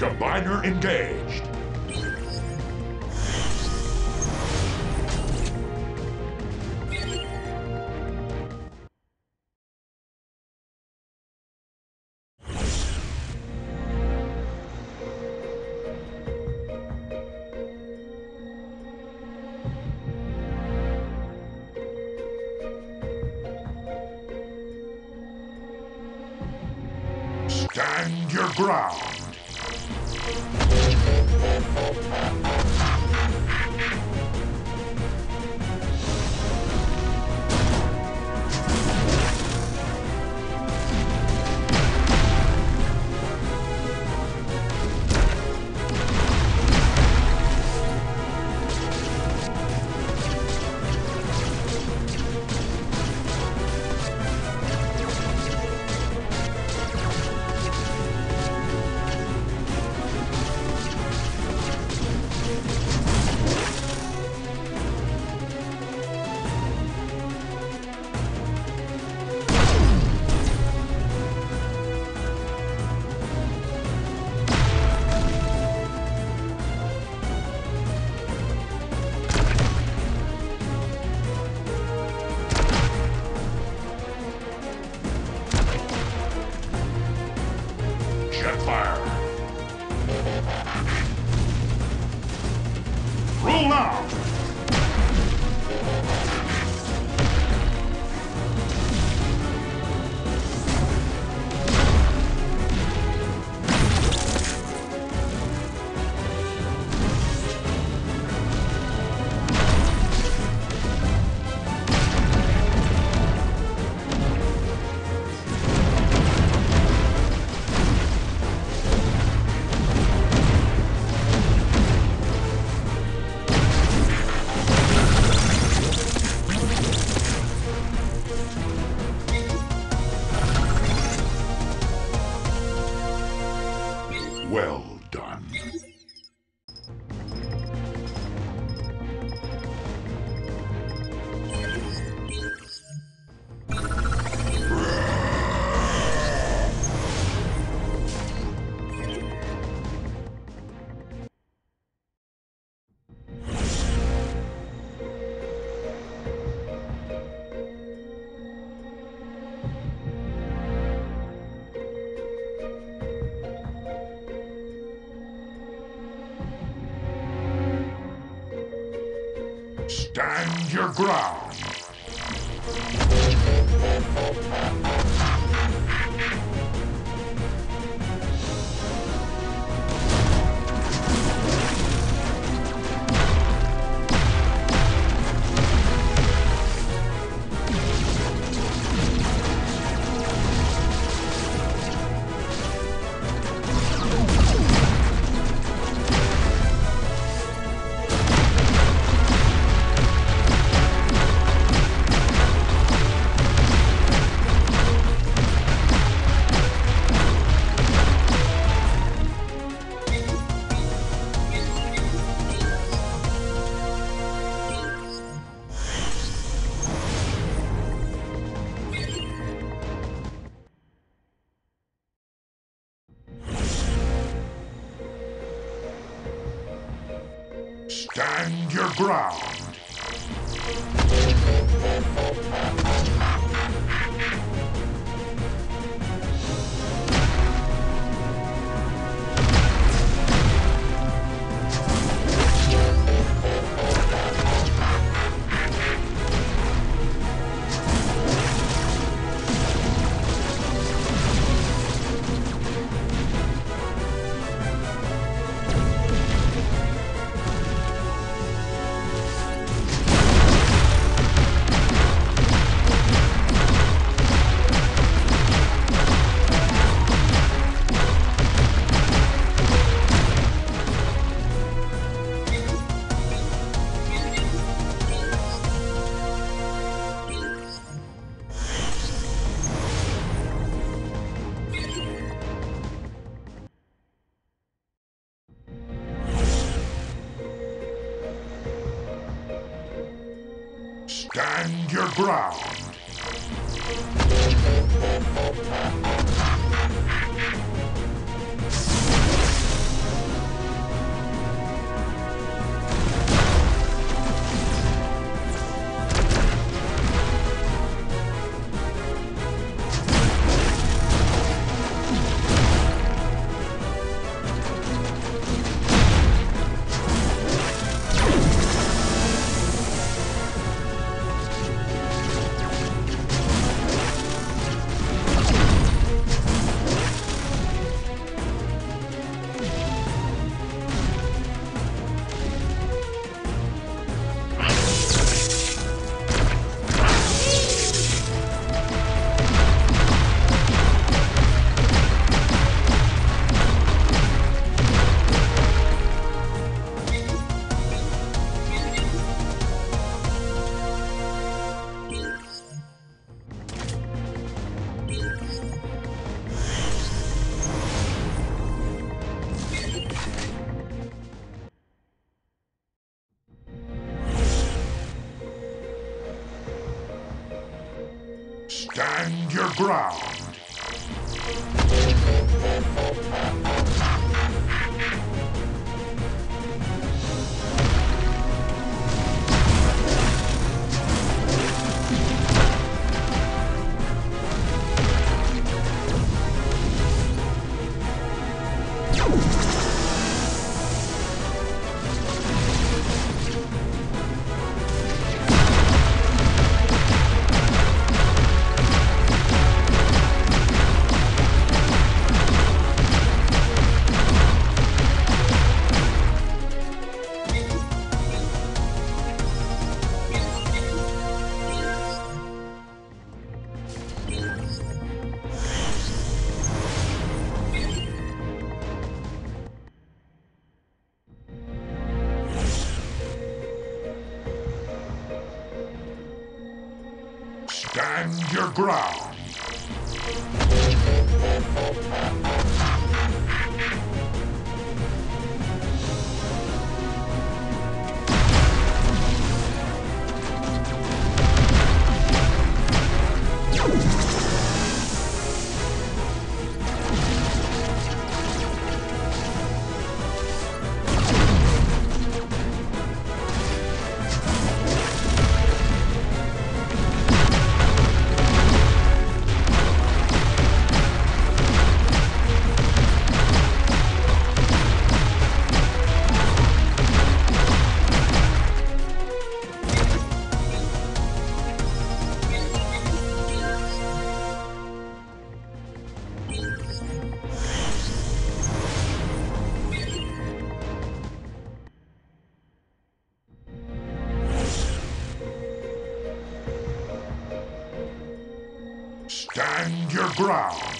Combiner engaged. Stand your ground. Well done. Stand your ground. Stand your ground. Stand your ground. Stand your ground. Stand your ground. Stand your ground.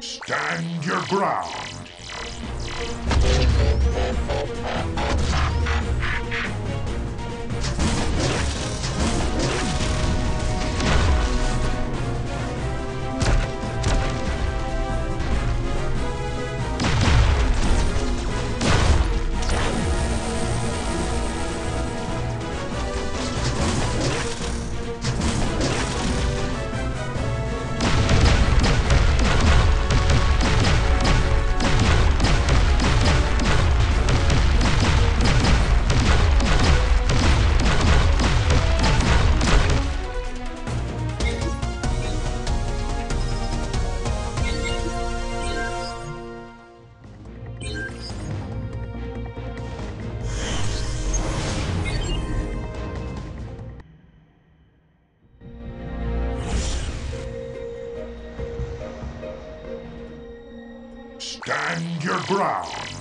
Stand your ground. Stand your ground. Stand your ground.